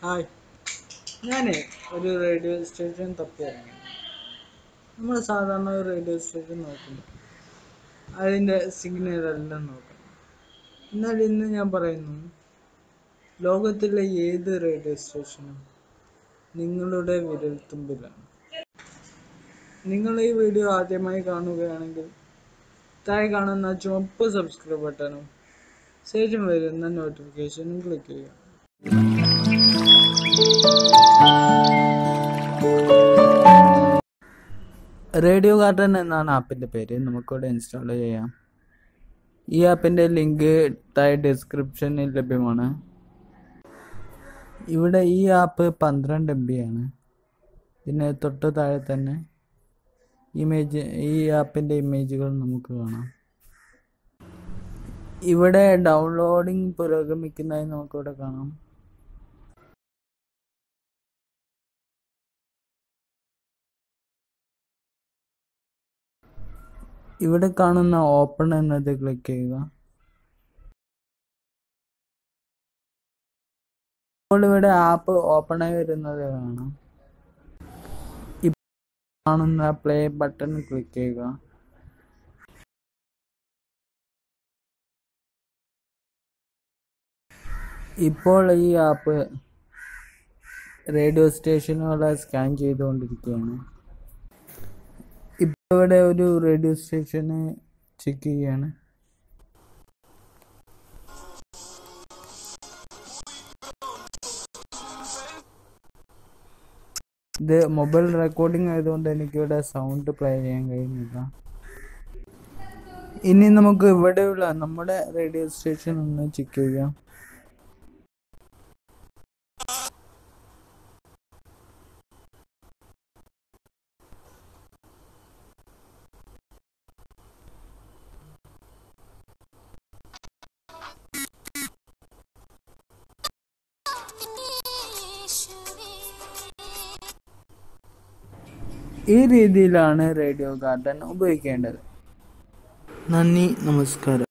Hi, ഞാൻ ഒരു radio station തപ്പിയിറങ്ങി. നമ്മൾ സാധാരണ ഒരു റേഡിയോ സ്റ്റേഷൻ നോക്കുന്നു, അതിൻ്റെ സിഗ്നലെല്ലാം നോക്കണം. എന്നാൽ ഇന്ന് ഞാൻ പറയുന്നു, ലോകത്തിലെ ഏത് റേഡിയോ സ്റ്റേഷനും നിങ്ങളുടെ വിരൽത്തുമ്പിലാണ്. നിങ്ങൾ ഈ വീഡിയോ ആദ്യമായി കാണുകയാണെങ്കിൽ താഴെ കാണുന്ന ചുവപ്പ് സബ്സ്ക്രൈബ് ബട്ടണും ശേഷം വരുന്ന നോട്ടിഫിക്കേഷനും ക്ലിക്ക് ചെയ്യുക. റേഡിയോ ഗാർഡൻ എന്നാണ് ആപ്പിൻ്റെ പേര്. നമുക്കിവിടെ ഇൻസ്റ്റാൾ ചെയ്യാം. ഈ ആപ്പിൻ്റെ ലിങ്ക് താഴെ ഡിസ്ക്രിപ്ഷനിൽ ലഭ്യമാണ്. ഇവിടെ ഈ ആപ്പ് 12 MB ആണ്. പിന്നെ തൊട്ട് താഴെ തന്നെ ഈ ആപ്പിൻ്റെ ഇമേജുകൾ നമുക്ക് കാണാം. ഇവിടെ ഡൗൺലോഡിങ് പുരോഗമിക്കുന്നതായി നമുക്കിവിടെ കാണാം. ഇവിടെ കാണുന്ന ഓപ്പൺ എന്നത് ക്ലിക്ക് ചെയ്യുക. ഇപ്പോൾ ഇവിടെ ആപ്പ് ഓപ്പണായി വരുന്നത് കാണാം. കാണുന്ന പ്ലേ ബട്ടൺ ക്ലിക്ക് ചെയ്യുക. ഇപ്പോൾ ഈ ആപ്പ് റേഡിയോ സ്റ്റേഷനുകളെ സ്കാൻ ചെയ്തുകൊണ്ടിരിക്കുകയാണ്. ഇപ്പോൾ ഇവിടെ ഒരു റേഡിയോ സ്റ്റേഷന് ചെക്ക് ചെയ്യുകയാണ്. ഇത് മൊബൈൽ റെക്കോർഡിംഗ് ആയതുകൊണ്ട് എനിക്കിവിടെ സൗണ്ട് പ്ലേ ചെയ്യാൻ കഴിയുന്നില്ല. ഇനി നമുക്ക് ഇവിടെയുള്ള നമ്മുടെ റേഡിയോ സ്റ്റേഷൻ ഒന്ന് ചെക്ക് ചെയ്യാം. ഈ രീതിയിലാണ് റേഡിയോ ഗാർഡൻ ഉപയോഗിക്കേണ്ടത്. നന്ദി, നമസ്കാരം.